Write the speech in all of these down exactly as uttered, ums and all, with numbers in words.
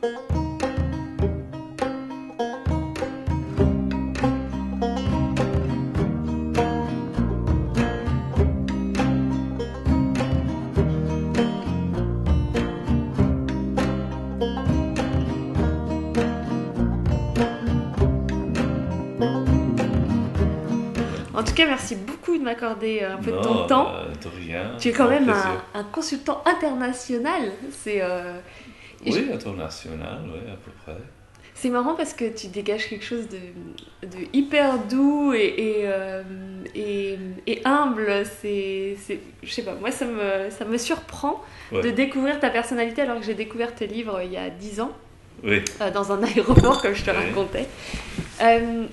En tout cas, merci beaucoup de m'accorder un peu non, de ton temps. Euh, de rien. Tu es quand même un, un consultant international. C'est euh... Oui, je... international, oui, à peu près. C'est marrant parce que tu dégages quelque chose de, de hyper doux et, et, euh, et, et humble. C'est, c'est, je sais pas, moi ça me, ça me surprend ouais. de découvrir ta personnalité alors que j'ai découvert tes livres il y a dix ans, oui. euh, dans un aéroport comme je te oui. racontais. Euh,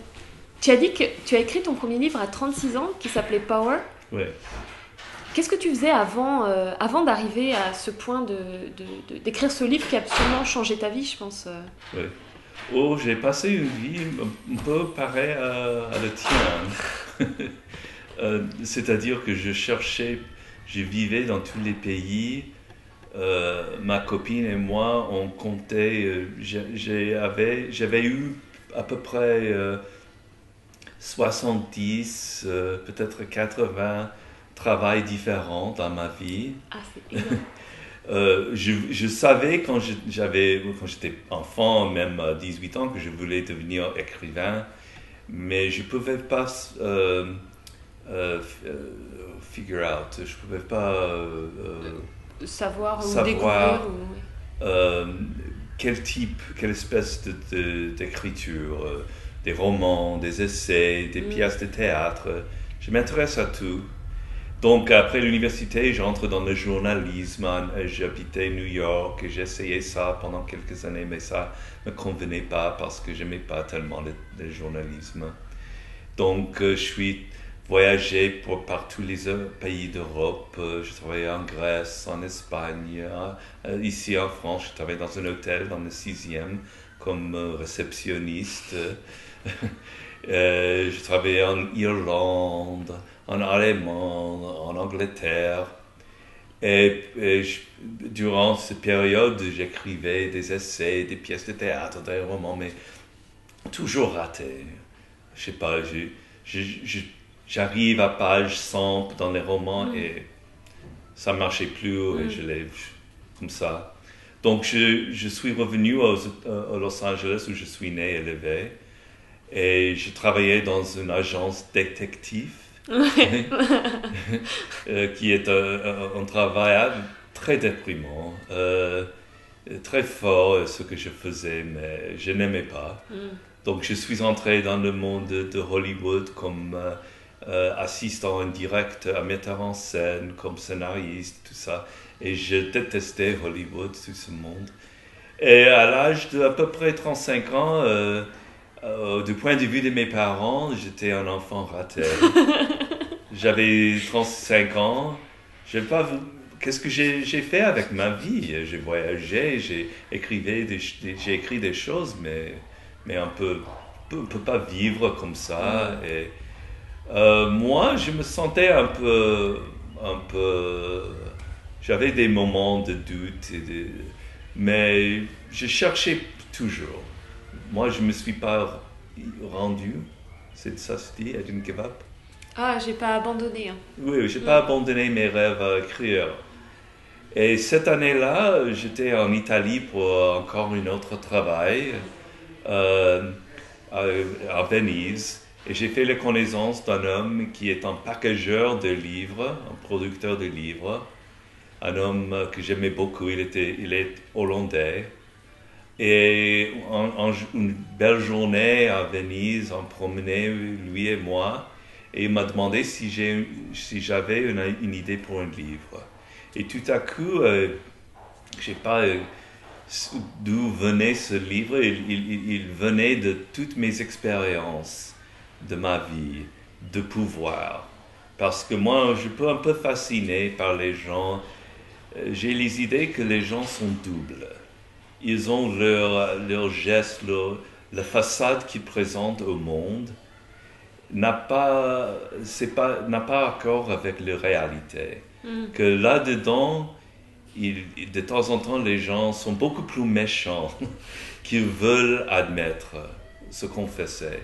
Tu as dit que tu as écrit ton premier livre à trente-six ans qui s'appelait Power. Ouais. Qu'est-ce que tu faisais avant, euh, avant d'arriver à ce point de, de, de, d'écrire ce livre qui a absolument changé ta vie, je pense euh... ouais. Oh, j'ai passé une vie un peu pareille à, à la tienne. euh, c'est-à-dire que je cherchais, je vivais dans tous les pays. Euh, ma copine et moi, on comptait, euh, j'avais, j'avais eu à peu près... Euh, soixante-dix, euh, peut-être quatre-vingts travails différents dans ma vie. Ah, c'est énorme. euh, je, je savais quand, je, j'avais, quand j'étais enfant, même à dix-huit ans, que je voulais devenir écrivain, mais je ne pouvais pas euh, euh, figure out, je ne pouvais pas euh, euh, savoir, savoir ou découvrir euh, ou... quel type, quelle espèce de, de, d'écriture. Euh, des romans, des essais, des pièces de théâtre. Je m'intéresse à tout. Donc, après l'université, j'entre dans le journalisme. J'habitais New York et j'essayais ça pendant quelques années, mais ça ne me convenait pas parce que je n'aimais pas tellement le, le journalisme. Donc, je suis voyagé pour, par tous les pays d'Europe. Je travaillais en Grèce, en Espagne, ici en France. Je travaillais dans un hôtel dans le sixième comme réceptionniste. Euh, je travaillais en Irlande, en Allemagne, en Angleterre. Et, et je, durant cette période, j'écrivais des essais, des pièces de théâtre, des romans, mais toujours raté. Je sais pas, je, je, je, j'arrive à page cent dans les romans mm. et ça ne marchait plus mm. et je l'ai comme ça. Donc je, je suis revenu aux, à Los Angeles où je suis né et élevé. Et je travaillais dans une agence détective, ouais. euh, qui est un, un travail très déprimant, euh, très fort, ce que je faisais, mais je n'aimais pas. Mm. Donc je suis entré dans le monde de Hollywood comme euh, euh, assistant en direct, un metteur en scène, comme scénariste, tout ça. Et je détestais Hollywood, tout ce monde. Et à l'âge d'à peu près trente-cinq ans, euh, Euh, du point de vue de mes parents, j'étais un enfant raté. J'avais trente-cinq ans. Je sais pas vous... Qu'est-ce que j'ai, j'ai fait avec ma vie? J'ai voyagé, j'ai, des, j'ai écrit des choses, mais, mais on peut, ne peut pas vivre comme ça. Mm. Et, euh, moi, je me sentais un peu... Un peu j'avais des moments de doute, et de, mais je cherchais toujours. Moi, je ne me suis pas rendu, c'est ça se dit, I didn't give up. Ah, je n'ai pas abandonné. Hein. Oui, je n'ai mm. pas abandonné mes rêves à écrire. Et cette année-là, j'étais en Italie pour encore un autre travail, euh, à, à Venise. Et j'ai fait la connaissance d'un homme qui est un packageur de livres, un producteur de livres. Un homme que j'aimais beaucoup, il, était, il est hollandais. Et en, en, une belle journée à Venise, on promenait, lui et moi, et il m'a demandé si, j'ai, si j'avais une, une idée pour un livre. Et tout à coup, euh, je ne sais pas euh, d'où venait ce livre, il, il, il venait de toutes mes expériences de ma vie, de pouvoir. Parce que moi, je peux un peu fasciné par les gens. J'ai les idées que les gens sont doubles. Ils ont leurs leur gestes, leur, la façade qu'ils présentent au monde n'a pas, c'est pas, n'a pas accord avec la réalité. Mm. Que là-dedans, il, de temps en temps, les gens sont beaucoup plus méchants qu'ils veulent admettre, se confesser.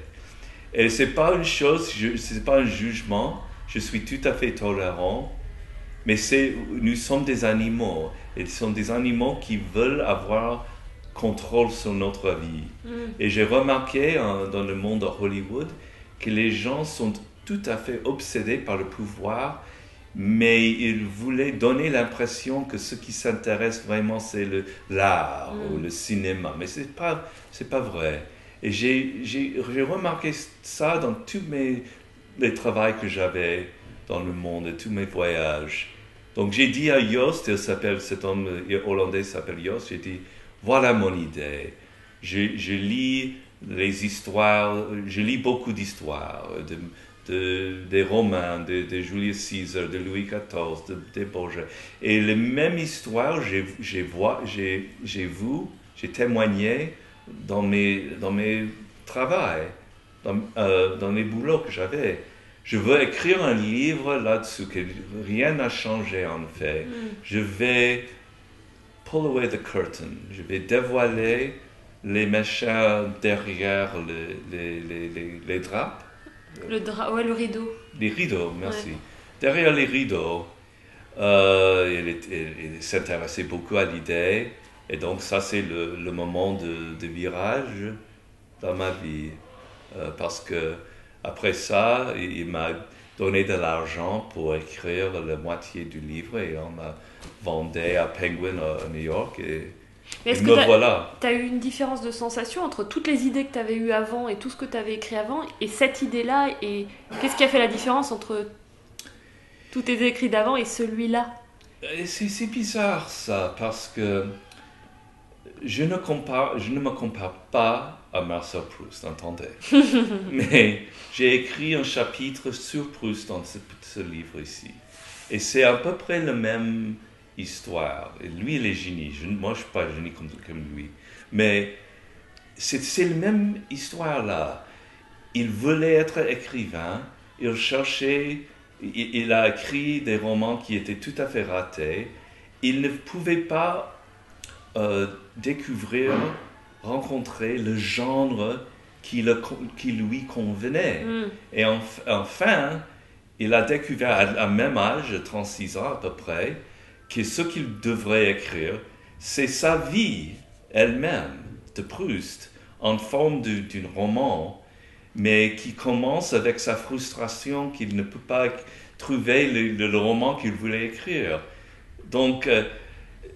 Et ce n'est pas une chose, ce n'est pas un jugement, je suis tout à fait tolérant, mais c'est, nous sommes des animaux, et ce sont des animaux qui veulent avoir contrôle sur notre vie. Mm. Et j'ai remarqué hein, dans le monde de Hollywood que les gens sont tout à fait obsédés par le pouvoir, mais ils voulaient donner l'impression que ce qui s'intéresse vraiment, c'est le, l'art mm. ou le cinéma. Mais ce n'est pas, c'est pas vrai. Et j'ai, j'ai, j'ai remarqué ça dans tous mes, les travaux que j'avais dans le monde, et tous mes voyages. Donc j'ai dit à Joost, il s'appelle, cet homme hollandais s'appelle Joost, j'ai dit, voilà mon idée. Je, je lis les histoires, je lis beaucoup d'histoires, de, de, des romans, de, de Julius Caesar, de Louis quatorze, de, de Borges. Et les mêmes histoires, j'ai, j'ai, j'ai, j'ai vu, j'ai témoigné dans mes, dans mes travaux, dans, euh, dans mes boulots que j'avais. Je veux écrire un livre là-dessus, que rien n'a changé en fait. Je vais... pull away the curtain. Je vais dévoiler les méchants derrière les, les, les, les, les draps. Le drap, ouais, le rideau. Les rideaux, merci. Ouais. Derrière les rideaux, euh, il, il, il s'intéressait beaucoup à l'idée. Et donc ça, c'est le, le moment de, de virage dans ma vie. Euh, parce que après ça, il, il m'a donné de l'argent pour écrire la moitié du livre et on l'a vendu à Penguin à New York et, mais est-ce et que me voilà. Tu as eu une différence de sensation entre toutes les idées que tu avais eues avant et tout ce que tu avais écrit avant et cette idée-là et qu'est-ce qui a fait la différence entre tous tes écrits d'avant et celui-là? Et c'est, c'est bizarre ça parce que je ne, compare, je ne me compare pas à Marcel Proust, entendez. Mais j'ai écrit un chapitre sur Proust dans ce, ce livre ici. Et c'est à peu près la même histoire. Et lui, il est génie. Je, moi, je ne suis pas génie comme, comme lui. Mais c'est, c'est la même histoire-là. Il voulait être écrivain. Il cherchait... Il, il a écrit des romans qui étaient tout à fait ratés. Il ne pouvait pas euh, découvrir... rencontrer le genre qui, le, qui lui convenait. Mm. Et en, enfin, il a découvert à, à même âge, trente-six ans à peu près, que ce qu'il devrait écrire, c'est sa vie elle-même, de Proust, en forme de, d'un roman, mais qui commence avec sa frustration qu'il ne peut pas trouver le, le, le roman qu'il voulait écrire. Donc, euh,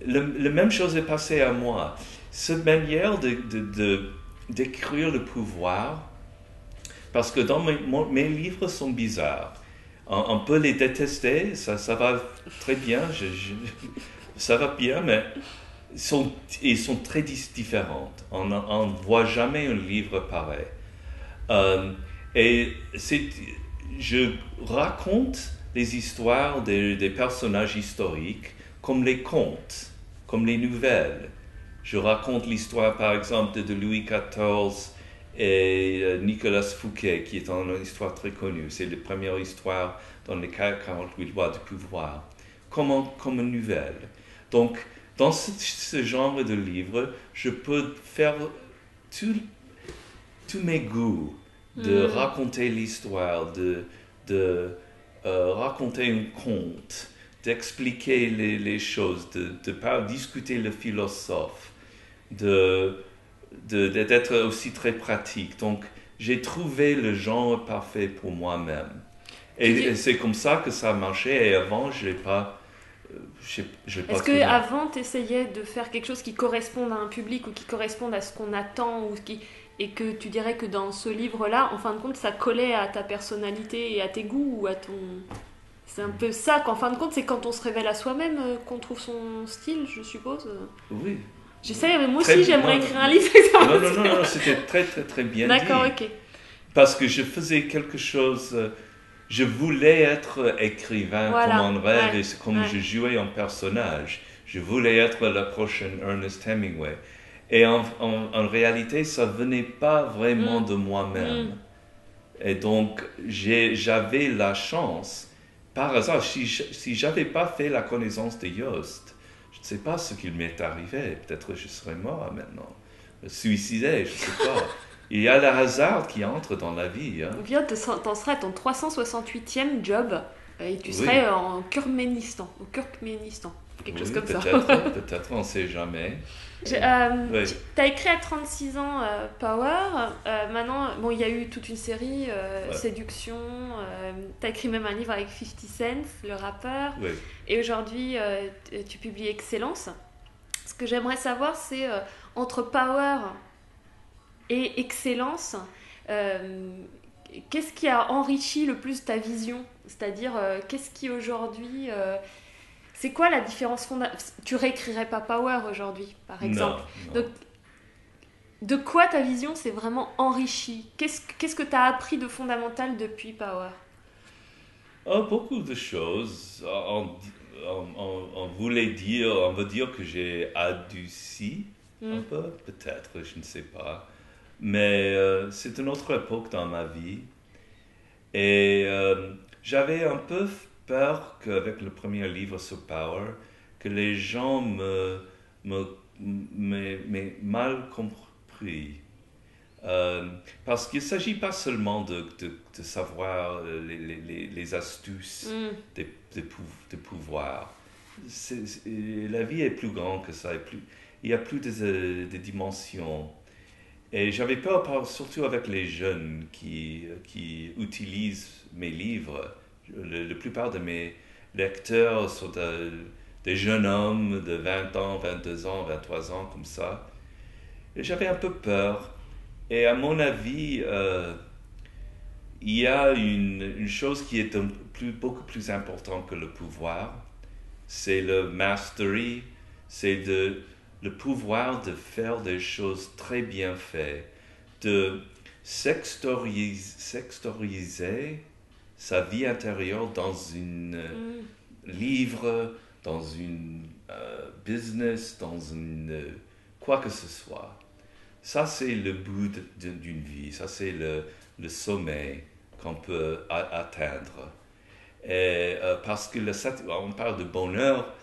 la même chose est passée à moi. Cette manière de, de, de, d'écrire le pouvoir, parce que dans mes, mon, mes livres sont bizarres. On, on peut les détester, ça, ça va très bien, je, je, ça va bien, mais sont, ils sont très différents. On ne voit jamais un livre pareil. Euh, et c'est, je raconte les histoires des, des personnages historiques comme les contes, comme les nouvelles. Je raconte l'histoire, par exemple, de Louis quatorze et Nicolas Fouquet, qui est une histoire très connue. C'est la première histoire dans les quarante-huit lois du pouvoir, comme, en, comme une nouvelle. Donc, dans ce, ce genre de livre, je peux faire tous mes goûts de mmh. raconter l'histoire, de, de euh, raconter un conte, d'expliquer les, les choses, de, de, de discuter le philosophe. De, de, d'être aussi très pratique. Donc, j'ai trouvé le genre parfait pour moi-même. Et, et c'est comme ça que ça a marché. Et avant, je n'ai pas, j'ai, j'ai pas... Est-ce qu'avant, tu essayais de faire quelque chose qui corresponde à un public ou qui corresponde à ce qu'on attend ou qui, et que tu dirais que dans ce livre-là, en fin de compte, ça collait à ta personnalité et à tes goûts ou à ton... C'est un peu ça qu'en fin de compte, c'est quand on se révèle à soi-même qu'on trouve son style, je suppose. Oui. Je sais, mais moi aussi, très, j'aimerais non, écrire un livre. Non, non, non, non, c'était très, très, très bien D'accord, dit. D'accord, ok. Parce que je faisais quelque chose... Je voulais être écrivain voilà, comme un rêve, ouais, et comme ouais. je jouais un personnage. Je voulais être la prochaine Ernest Hemingway. Et en, en, en réalité, ça ne venait pas vraiment mm. de moi-même. Mm. Et donc, j'ai, j'avais la chance. Par hasard, si, si je n'avais pas fait la connaissance de Joost, Je ne sais pas ce qu'il m'est arrivé. Peut-être que je serais mort maintenant. Me suicider, je ne sais pas. Il y a le hasard qui entre dans la vie. Hein. Ou bien tu en serais à ton trois cent soixante-huitième job et tu serais oui. en Turkménistan, au Turkménistan, quelque oui, chose comme ça. Peut-être, on ne sait jamais. Euh, oui. Tu as écrit à trente-six ans euh, Power. Euh, maintenant, bon, il y a eu toute une série, euh, ouais. Séduction. Euh, tu as écrit même un livre avec fifty cent, le rappeur. Oui. Et aujourd'hui, euh, tu publies Excellence. Ce que j'aimerais savoir, c'est euh, entre Power et Excellence, euh, qu'est-ce qui a enrichi le plus ta vision? C'est-à-dire, euh, qu'est-ce qui aujourd'hui... Euh, c'est quoi la différence fondamentale? Tu réécrirais pas Power aujourd'hui, par exemple. Non, non. Donc, de quoi ta vision s'est vraiment enrichie? Qu'est-ce, qu'est-ce que tu as appris de fondamental depuis Power? Oh, beaucoup de choses. On, on, on, on voulait dire, on veut dire que j'ai adouci mm. un peu, peut-être, je ne sais pas. Mais euh, c'est une autre époque dans ma vie. Et euh, j'avais un peu peur qu'avec le premier livre sur Power, que les gens me, me, me, me mal compris. Euh, parce qu'il ne s'agit pas seulement de, de, de savoir les, les, les astuces mm. des, des, pou, des pouvoirs. C'est, c'est, la vie est plus grande que ça. Plus, il y a plus de, de dimensions. Et j'avais peur, surtout avec les jeunes qui, qui utilisent mes livres. Le, la plupart de mes lecteurs sont de, des jeunes hommes de vingt ans, vingt-deux ans, vingt-trois ans, comme ça. Et j'avais un peu peur. Et à mon avis, euh, il y a une, une chose qui est un, plus, beaucoup plus importante que le pouvoir. C'est le mastery, c'est de... le pouvoir de faire des choses très bien faites, de s'extérioriser, s'extérioriser sa vie intérieure dans une mm. livre, dans une euh, business, dans une euh, quoi que ce soit. Ça, c'est le bout de, de, d'une vie, ça, c'est le, le sommet qu'on peut a- atteindre. Et, euh, parce que le, on parle de bonheur.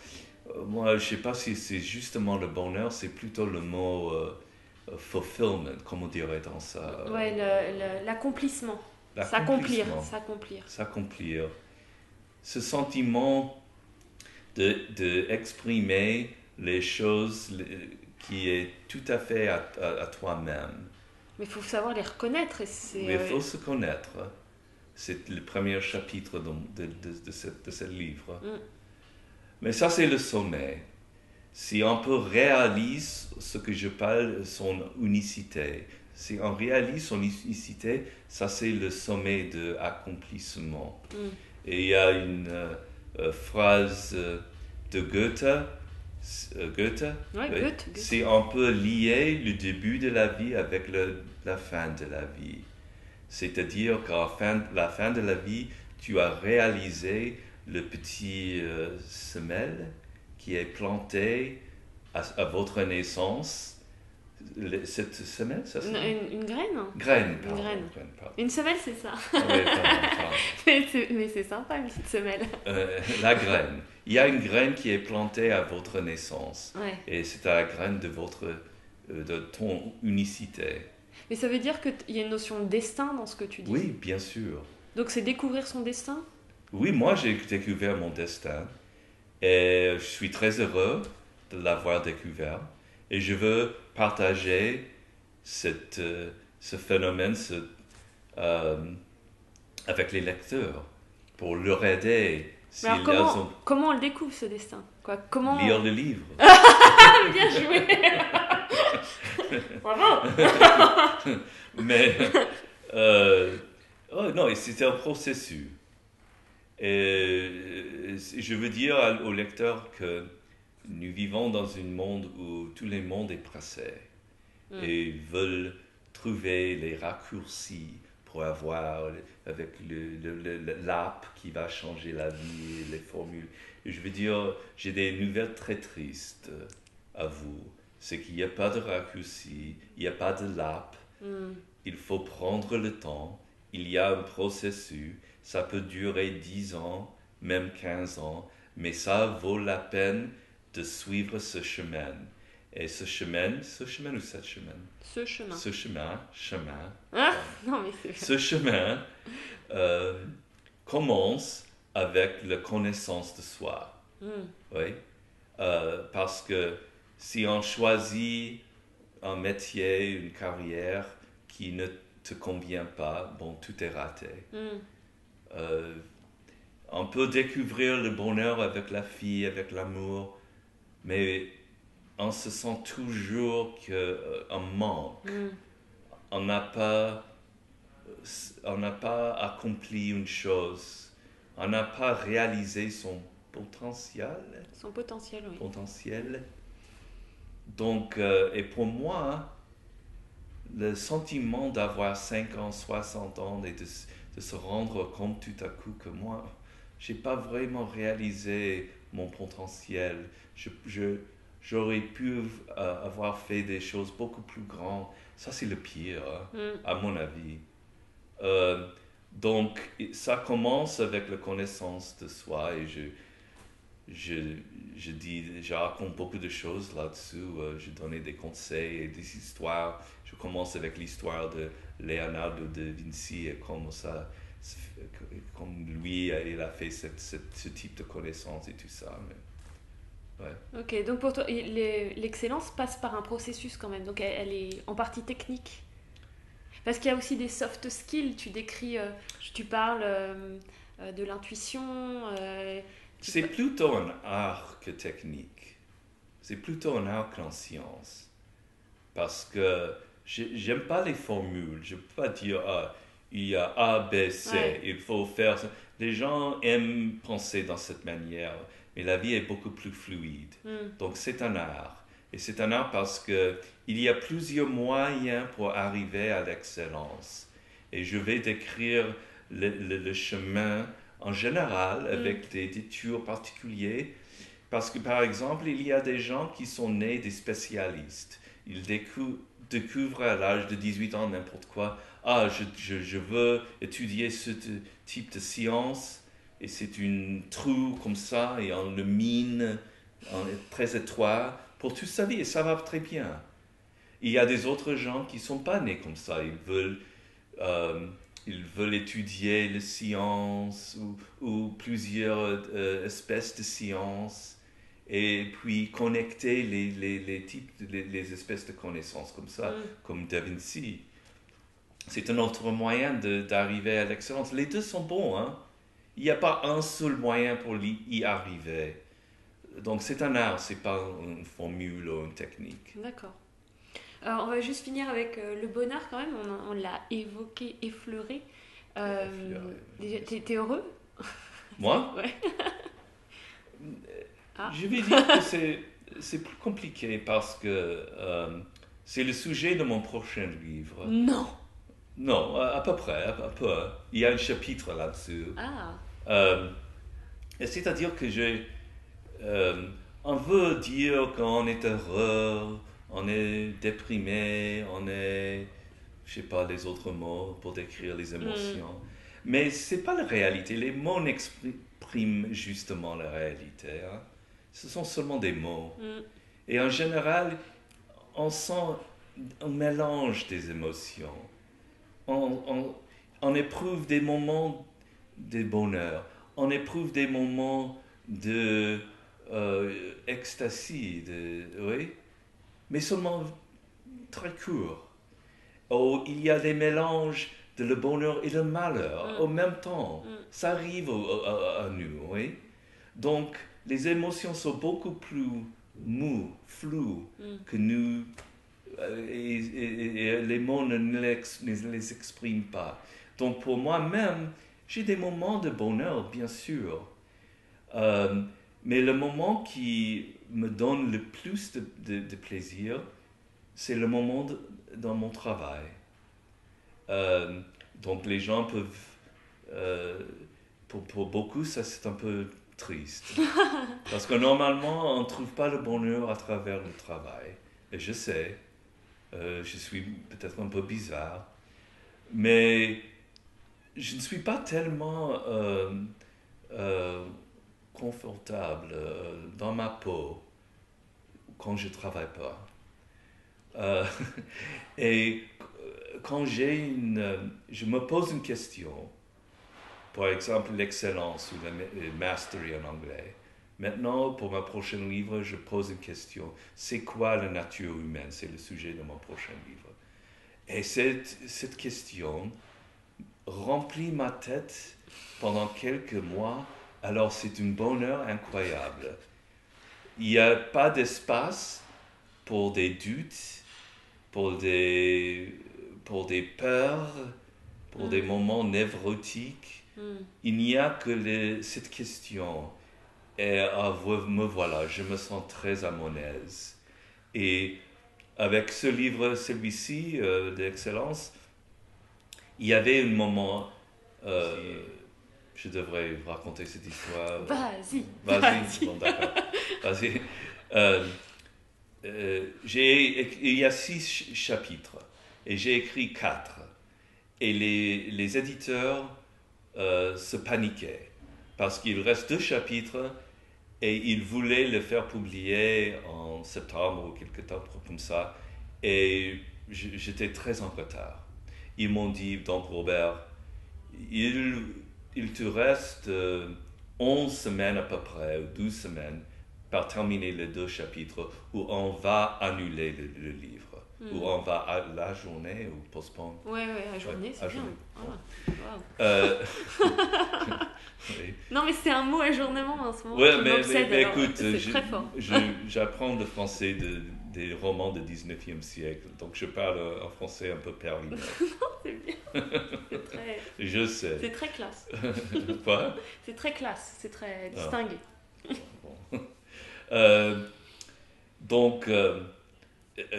Moi, je ne sais pas si c'est justement le bonheur, c'est plutôt le mot euh, « fulfillment », comme on dirait dans ça. Oui, l'accomplissement. S'accomplir. S'accomplir. S'accomplir. Ce sentiment d'exprimer de, de les choses les, qui est tout à fait à, à, à toi-même. Mais il faut savoir les reconnaître. Et c'est, Mais il faut euh... se connaître. C'est le premier chapitre de, de, de, de, ce, de ce livre. Mm. Mais ça, c'est le sommet. Si on peut réaliser ce que je parle, son unicité. Si on réalise son unicité, ça, c'est le sommet de l'accomplissement. Mm. Et il y a une euh, phrase de Goethe. Euh, Goethe, ouais, oui. Goethe, Goethe. Si on peut lier le début de la vie avec le, la fin de la vie. C'est-à-dire qu'à fin, la fin de la vie, tu as réalisé le petit euh, semelle qui est planté à, à votre naissance. Le, cette semelle, ça c'est... Une, une graine Graine, pardon. Une, graine. Graine, pardon. Une semelle, c'est ça. Oui, pardon, pardon. mais, c'est, mais c'est sympa, une petite semelle. Euh, la graine. Il y a une graine qui est plantée à votre naissance. Ouais. Et c'est à la graine de, votre, de ton unicité. Mais ça veut dire qu'il t- y a une notion de destin dans ce que tu dis. Oui, bien sûr. Donc c'est découvrir son destin? Oui, moi, j'ai découvert mon destin et je suis très heureux de l'avoir découvert. Et je veux partager cette, euh, ce phénomène ce, euh, avec les lecteurs pour leur aider. Si alors, comment, ont... comment on le découvre, ce destin? Quoi, comment... Lire le livre. Bien joué. Bravo. Mais, euh, oh, non, c'était un processus. Et je veux dire aux lecteurs que nous vivons dans un monde où tout le monde est pressé mm. et veulent trouver les raccourcis pour avoir, avec le, le, le, le, l'app qui va changer la vie, les formules. Et je veux dire, j'ai des nouvelles très tristes à vous. C'est qu'il n'y a pas de raccourcis, il n'y a pas de l'app. Mm. Il faut prendre le temps, il y a un processus. Ça peut durer dix ans, même quinze ans, mais ça vaut la peine de suivre ce chemin. Et ce chemin, ce chemin ou cette chemin? Ce chemin. Ce chemin, chemin. Ah, non mais c'est vrai. Ce chemin euh, commence avec la connaissance de soi. Mm. Oui. Euh, parce que si on choisit un métier, une carrière qui ne te convient pas, bon, tout est raté. Mm. Euh, on peut découvrir le bonheur avec la fille, avec l'amour, mais on se sent toujours qu'on euh, manque. Mm. On n'a pas, on n'a pas accompli une chose. On n'a pas réalisé son potentiel. Son potentiel, oui. Potentiel. Donc, euh, et pour moi, le sentiment d'avoir cinq ans, soixante ans et de, de se rendre compte tout à coup que moi, je n'ai pas vraiment réalisé mon potentiel. Je, je, j'aurais pu euh, avoir fait des choses beaucoup plus grandes. Ça, c'est le pire, mm. à mon avis. Euh, donc, ça commence avec la connaissance de soi et je... Je, je dis, je raconte beaucoup de choses là-dessus, euh, je donnais des conseils et des histoires. Je commence avec l'histoire de Leonardo da Vinci et comment ça, comme lui, il a fait cette, cette, ce type de connaissances et tout ça. Mais, ouais. Ok, donc pour toi, les, l'excellence passe par un processus quand même, donc elle, elle est en partie technique. Parce qu'il y a aussi des soft skills, tu décris, euh, tu parles euh, de l'intuition... Euh, C'est plutôt un art que technique. C'est plutôt un art qu'en science. Parce que j'aime pas les formules. Je peux pas dire, ah, il y a A, B, C, ouais. Il faut faire ça. Les gens aiment penser dans cette manière, mais la vie est beaucoup plus fluide. Mm. Donc c'est un art. Et c'est un art parce que il y a plusieurs moyens pour arriver à l'excellence. Et je vais décrire le, le, le chemin en général, avec mm. des détours particuliers, parce que, par exemple, il y a des gens qui sont nés des spécialistes. Ils décou- découvrent à l'âge de dix-huit ans n'importe quoi. Ah, je, je, je veux étudier ce t- type de science, et c'est une trou comme ça, et on le mine on est très étroit pour toute sa vie, et ça va très bien. Il y a des autres gens qui ne sont pas nés comme ça. Ils veulent... Euh, Ils veulent étudier les sciences ou, ou plusieurs euh, espèces de sciences et puis connecter les, les, les types, les, les espèces de connaissances comme ça, mm. comme Da Vinci. C'est un autre moyen de, d'arriver à l'excellence. Les deux sont bons, hein? Il n'y a pas un seul moyen pour y arriver. Donc c'est un art, ce n'est pas une formule ou une technique. D'accord. Alors, on va juste finir avec euh, le bonheur quand même, on, on l'a évoqué, effleuré. Euh, effleuré t'es, t'es heureux? Moi? Ouais. ah. Je vais dire que c'est, c'est plus compliqué parce que euh, c'est le sujet de mon prochain livre. Non! Non, à, à peu près, à, à peu. Il y a un chapitre là-dessus. Ah! Euh, c'est-à-dire que j'ai... Euh, on veut dire qu'on est heureux... On est déprimé, on est, je sais pas les autres mots pour décrire les émotions. Mm. Mais c'est pas la réalité. Les mots n'expriment justement la réalité. Hein. Ce sont seulement des mots. Mm. Et en général, on sent un mélange des émotions. On, on, on éprouve des moments de bonheur. On éprouve des moments de euh, ecstasy, de, oui. mais seulement très court. Oh, il y a des mélanges de le bonheur et le malheur mm. en même temps. Mm. Ça arrive à, à, à nous, oui. Donc, les émotions sont beaucoup plus moues, floues, mm. que nous... Euh, et, et, et les mots ne, ne les expriment pas. Donc, pour moi-même, j'ai des moments de bonheur, bien sûr. Euh, mais le moment qui... me donne le plus de, de, de plaisir, c'est le moment de, dans mon travail. Euh, donc les gens peuvent... Euh, pour, pour beaucoup, ça c'est un peu triste. Parce que normalement, on ne trouve pas le bonheur à travers le travail. Et je sais, euh, je suis peut-être un peu bizarre, mais je ne suis pas tellement... Euh, euh, confortable euh, dans ma peau quand je ne travaille pas. Euh, et quand j'ai une... Je me pose une question, par exemple l'excellence ou la mastery en anglais. Maintenant, pour mon prochain livre, je pose une question. C'est quoi la nature humaine? C'est le sujet de mon prochain livre. Et cette, cette question remplit ma tête pendant quelques mois. Alors, c'est un bonheur incroyable. Il n'y a pas d'espace pour des doutes, pour des, pour des peurs, pour mm. des moments névrotiques. Mm. Il n'y a que les, cette question. Et ah, me voilà, je me sens très à mon aise. Et avec ce livre, celui-ci, euh, d'Excellence, il y avait un moment... Euh, je devrais raconter cette histoire. Vas-y. Vas-y, bon, d'accord. Vas-y. Euh, euh, il y a six chapitres et j'ai écrit quatre. Et les, les éditeurs euh, se paniquaient parce qu'il reste deux chapitres et ils voulaient le faire publier en septembre ou quelque temps comme ça. Et j'étais très en retard. Ils m'ont dit, donc Robert, il... il te reste euh, onze semaines à peu près, ou douze semaines, pour terminer les deux chapitres, où on va annuler le, le livre, mm. où on va à la journée, ou postpone. Oui, oui, à journée, ouais, c'est bien. Voilà. Wow. Euh... oui. Non, mais c'est un mot ajournement en ce moment. Oui, mais, mais, mais écoute, je, j'apprends le français de, des romans du dix-neuvième siècle, donc je parle en français un peu perlingue. C'est bien. C'est très... Je sais. C'est très classe. Quoi? C'est très classe, c'est très distingué. Ah. Bon. euh, donc, euh,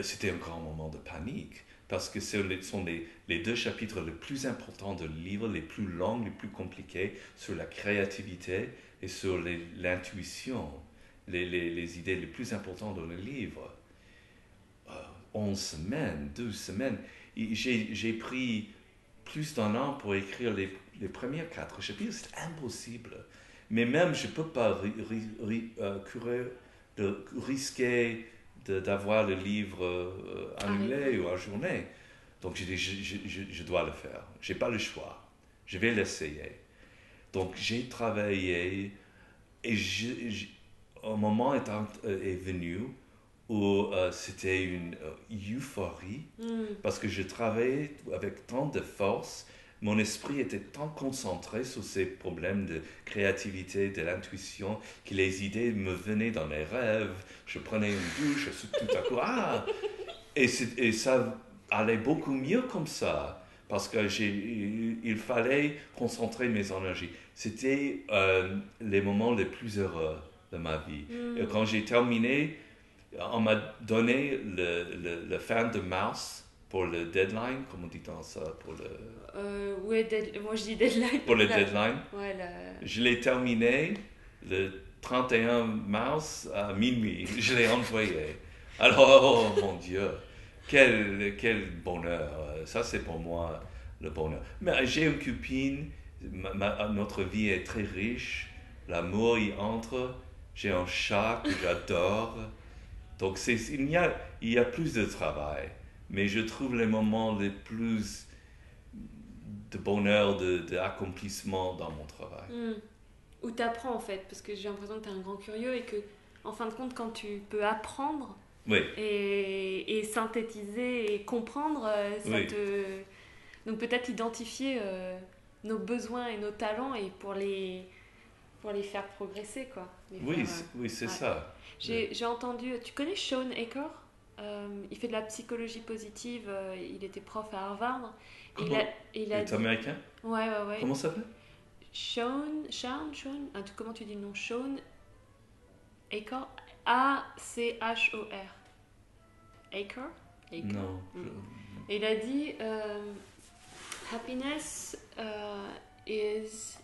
c'était un grand moment de panique, parce que ce sont les, les deux chapitres les plus importants du livre, les plus longs, les plus compliqués, sur la créativité et sur les, l'intuition, les, les, les idées les plus importantes dans le livre. Euh, onze semaines, douze semaines... J'ai, j'ai pris plus d'un an pour écrire les, les premiers quatre chapitres, c'est impossible. Mais même, je ne peux pas ri, ri, ri, euh, courir, de, risquer de, d'avoir le livre euh, annulé ah, ou ajourné. Donc, j'ai dit, je, je, je, je dois le faire. Je n'ai pas le choix. Je vais l'essayer. Donc, j'ai travaillé et je, je, un moment est, est venu où euh, c'était une euh, euphorie, mm. parce que je travaillais avec tant de force, mon esprit était tant concentré sur ces problèmes de créativité, de l'intuition, que les idées me venaient dans mes rêves, je prenais une douche, tout à coup, ah! Et, et ça allait beaucoup mieux comme ça, parce que j'ai, il, il fallait concentrer mes énergies. C'était euh, les moments les plus heureux de ma vie. Mm. Et quand j'ai terminé, on m'a donné le, le, le fin de mars pour le deadline, comment dit-on ça pour le... Euh, oui, dead... moi je dis deadline. Pour le la... deadline. Ouais, la... Je l'ai terminé le trente et un mars à minuit. Je l'ai envoyé. Alors, oh mon Dieu, quel, quel bonheur. Ça, c'est pour moi le bonheur. Mais j'ai une copine, ma, ma, notre vie est très riche, l'amour y entre, j'ai un chat que j'adore. Donc, c'est, il, y a, il y a plus de travail, mais je trouve les moments les plus de bonheur, d'accomplissement de, de dans mon travail. Mmh. Où tu apprends, en fait, parce que j'ai l'impression que tu es un grand curieux et que, en fin de compte, quand tu peux apprendre oui. et, et synthétiser et comprendre, ça oui. te... Donc, peut-être identifier euh, nos besoins et nos talents et pour les... pour les faire progresser, quoi. Les oui, faire, euh... oui, c'est ouais. ça. J'ai, oui. j'ai entendu... Tu connais Sean Achor? euh, Il fait de la psychologie positive. Euh, il était prof à Harvard. Comment? Il, a, il, a il est dit... américain? Ouais, ouais, ouais. Comment ça s'appelle? Sean... Sean... Sean... Ah, tu, comment tu dis le nom? Sean... Achor? A C H O R. Achor? Achor? Non. Mm. Je... Il a dit... Euh, Happiness uh, is...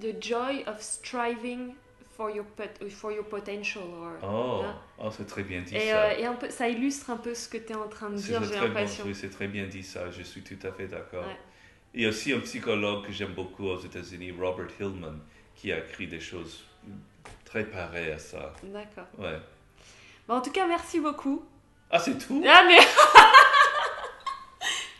The joy of striving for your, pot- for your potential. Or, oh, oh, c'est très bien dit et, ça. Euh, et un peu, ça illustre un peu ce que tu es en train de c'est dire, j'ai l'impression. Bon, oui, c'est très bien dit ça, je suis tout à fait d'accord. Ouais. Il y a aussi un psychologue que j'aime beaucoup aux États-Unis, Robert Hillman, qui a écrit des choses très pareilles à ça. D'accord. Ouais. Bon, en tout cas, merci beaucoup. Ah, c'est tout? Ah, mais...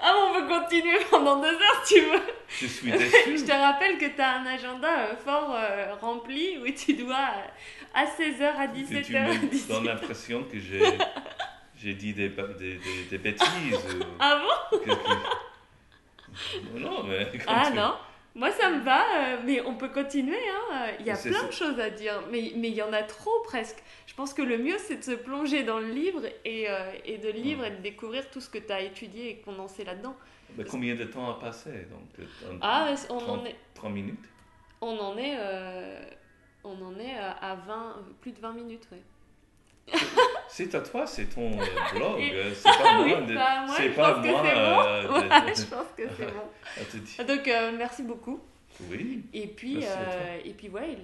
ah, on peut continuer pendant deux heures, si tu veux. Je suis déçue. Je te rappelle que tu as un agenda fort euh, rempli où tu dois euh, à seize heures, à dix-sept heures. Tu me donnes l'impression que j'ai... J'ai dit des, des, des, des bêtises. Ah bon? que... Non, mais... Ah tu... non, moi ça me va, euh, mais on peut continuer. Hein. Il y a mais plein de choses à dire, mais, mais il y en a trop presque. Je pense que le mieux, c'est de se plonger dans le livre et, euh, et de le livre ouais. et de découvrir tout ce que tu as étudié et condensé là-dedans. Mais combien de temps a passé donc, en, Ah, on trente, en est... trente minutes? On en est, euh, on en est à vingt, plus de vingt minutes, oui. C'est à toi, c'est ton blog, et... c'est pas moi, oui, de... bah, moi c'est pas moi. C'est euh... bon. ouais, je pense que c'est bon. Donc euh, merci beaucoup. Oui. Et puis euh, et puis ouais,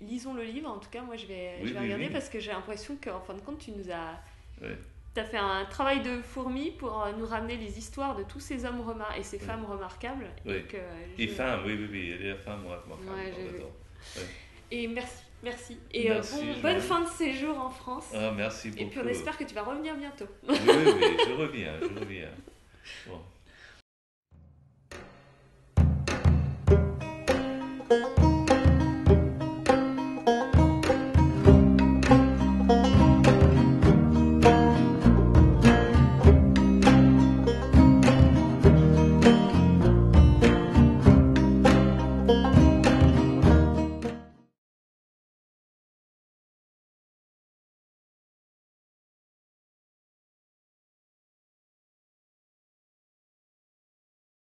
lisons le livre. En tout cas, moi je vais, oui, je vais oui, regarder oui. parce que j'ai l'impression qu'en fin de compte, tu nous as, oui. t'as fait un travail de fourmi pour nous ramener les histoires de tous ces hommes remar- et ces oui. femmes remarquables. Oui. Et, que, euh, je... et femmes, oui oui oui, les femmes remarquables. Ouais, et merci. Merci. Et merci, euh, bon, bonne fin de séjour en France. Ah, merci beaucoup. Et puis on espère que tu vas revenir bientôt. Oui, oui, oui, je reviens, je reviens. Bon.